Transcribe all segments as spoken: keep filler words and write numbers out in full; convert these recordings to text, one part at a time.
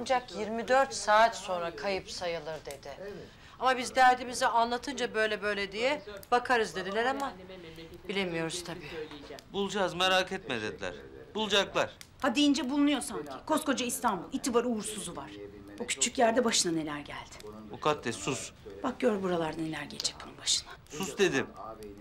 ancak yirmi dört saat sonra kayıp sayılır dedi. Ama biz derdimizi anlatınca böyle böyle diye bakarız dediler ama bilemiyoruz tabii. Bulacağız, merak etme dediler. Bulacaklar. Ha deyince bulunuyor sanki. Koskoca İstanbul, iti var, uğursuzu var. O küçük yerde başına neler geldi. Mukaddes sus. Bak gör buralarda neler gelecek bunun başına. Sus dedim.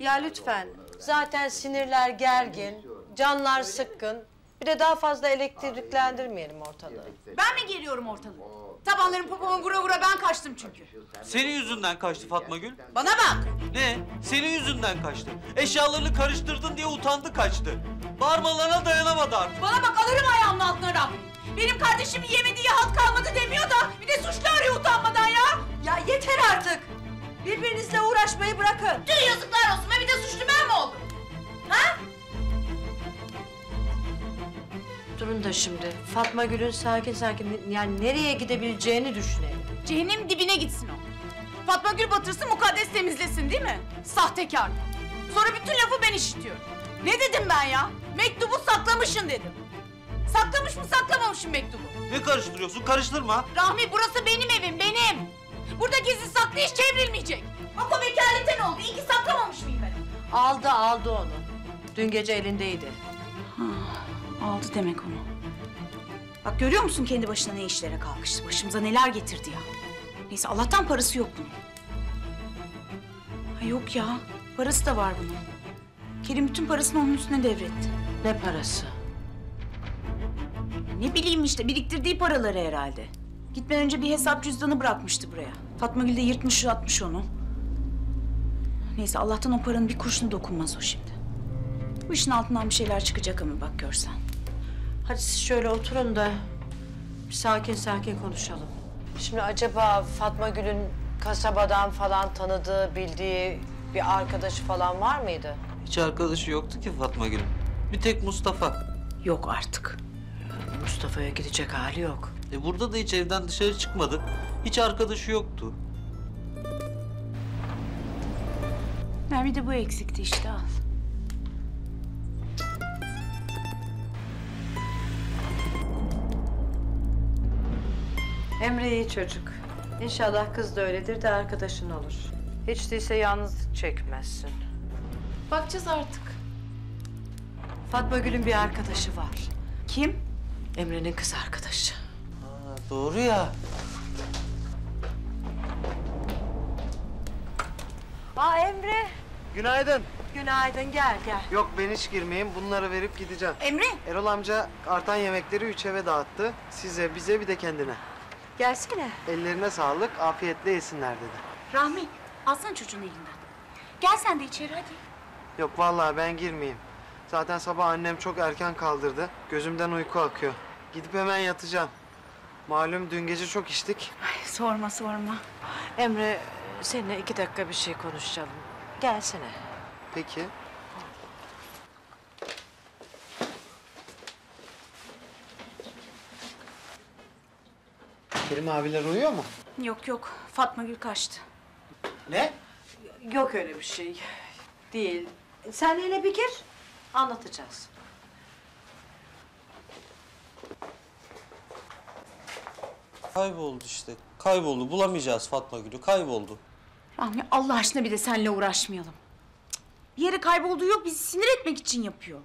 Ya lütfen. Zaten sinirler gergin, canlar sıkkın. Bir de daha fazla elektriklendirmeyelim ortalığı. Ben mi geliyorum ortalığı? Tabanların popomu vura vura ben kaçtım çünkü. Senin yüzünden kaçtı Fatmagül. Bana bak! Ne? Senin yüzünden kaçtı. Eşyalarını karıştırdın diye utandı kaçtı. Bağırmalarına dayanamadı artık. Bana bak alırım ayağımın altına Rahmi. Benim kardeşim yemediği halt kalmadı demiyor da bir de suçlu arıyor utanmadan ya. Ya yeter artık. Birbirinizle uğraşmayı bırakın. Tüh yazıklar olsun. Bir de suçlu ben mi oldum? Ha? Durun da şimdi. Fatmagül'ün sakin sakin yani nereye gidebileceğini düşünelim. Cehennem dibine gitsin o. Fatmagül batırsın, Mukaddes temizlesin değil mi? Sahtekar. Sonra bütün lafı ben işitiyorum. Ne dedim ben ya? Mektubu saklamışsın dedim. Saklamış mı saklamamışsın mektubu? Ne karıştırıyorsun? Karıştırma. Rahmi burası benim evim, benim. Burada gizli saklı hiç çevrilmeyecek. Bak o vekaleten oldu. İyi ki saklamamış mıyım ben? Aldı, aldı onu. Dün gece elindeydi. Ha. Aldı demek onu. Bak görüyor musun kendi başına ne işlere kalkıştı? Başımıza neler getirdi ya. Neyse Allah'tan parası yok bunun. Ha yok ya. Parası da var bunun. Kerim bütün parasını onun üstüne devretti. Ne parası? Ne bileyim işte biriktirdiği paraları herhalde. Gitmeden önce bir hesap cüzdanı bırakmıştı buraya. Fatmagül de yırtmış atmış onu. Neyse Allah'tan o paranın bir kuruşuna dokunmaz o şimdi. Bu işin altından bir şeyler çıkacak ama bak görsen. Hadi siz şöyle oturun da bir sakin sakin konuşalım. Şimdi acaba Fatmagül'ün kasabadan falan tanıdığı, bildiği bir arkadaşı falan var mıydı? Hiç arkadaşı yoktu ki Fatmagül'ün. Bir tek Mustafa. Yok artık. Mustafa'ya gidecek hali yok. E burada da hiç evden dışarı çıkmadık. Hiç arkadaşı yoktu. Mermi de bu eksikti işte al. Emre iyi çocuk. İnşallah kız da öyledir de arkadaşın olur. Hiç değilse yalnızlık çekmezsin. Bakacağız artık. Fatmagül'ün bir arkadaşı var. Kim? Emre'nin kız arkadaşı. Ha, doğru ya. Aa Emre. Günaydın. Günaydın gel gel. Yok ben hiç girmeyeyim bunları verip gideceğim. Emre. Erol amca artan yemekleri üç eve dağıttı. Size bize bir de kendine. Gelsene. Ellerine sağlık, afiyetle yesinler dedi. Rahmi, alsana çocuğun elinden. Gel sen de içeri hadi. Yok vallahi ben girmeyeyim. Zaten sabah annem çok erken kaldırdı. Gözümden uyku akıyor. Gidip hemen yatacağım. Malum dün gece çok içtik. Ay sorma sorma. Emre, seninle iki dakika bir şey konuşalım. Gelsene. Peki. Kerim abiler uyuyor mu? Yok yok, Fatmagül kaçtı. Ne? Yok öyle bir şey değil. Sen yine bir gir, anlatacağız. Kayboldu işte, kayboldu. Bulamayacağız Fatmagül'ü, kayboldu. Rahmi Allah aşkına bir de seninle uğraşmayalım. Cık. Bir yere kaybolduğu yok, bizi sinir etmek için yapıyor.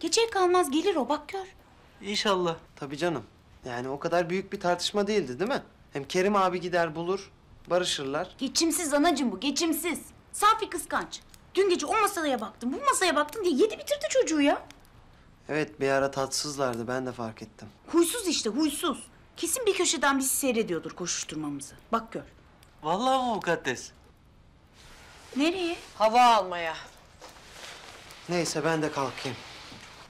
Geceye kalmaz gelir o, bak gör. İnşallah. Tabii canım. Yani o kadar büyük bir tartışma değildi değil mi? Hem Kerim abi gider bulur, barışırlar. Geçimsiz anacığım bu, geçimsiz. Safi kıskanç. Dün gece o masaya baktım, bu masaya baktım diye yedi bitirdi çocuğu ya. Evet, bir ara tatsızlardı, ben de fark ettim. Huysuz işte, huysuz. Kesin bir köşeden bizi seyrediyordur koşuşturmamızı. Bak gör. Vallahi mi Mukaddes? Nereye? Hava almaya. Neyse, ben de kalkayım.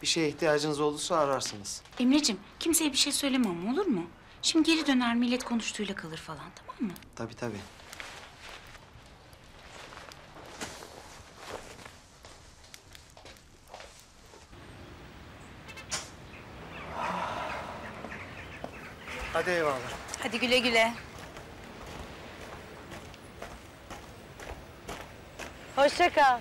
Bir şeye ihtiyacınız olursa ararsınız. Emreciğim, kimseye bir şey söyleme ama olur mu? Şimdi geri döner, millet konuştuğuyla kalır falan, tamam mı? Tabii tabii. Hadi eyvallah. Hadi güle güle. Hoşça kal.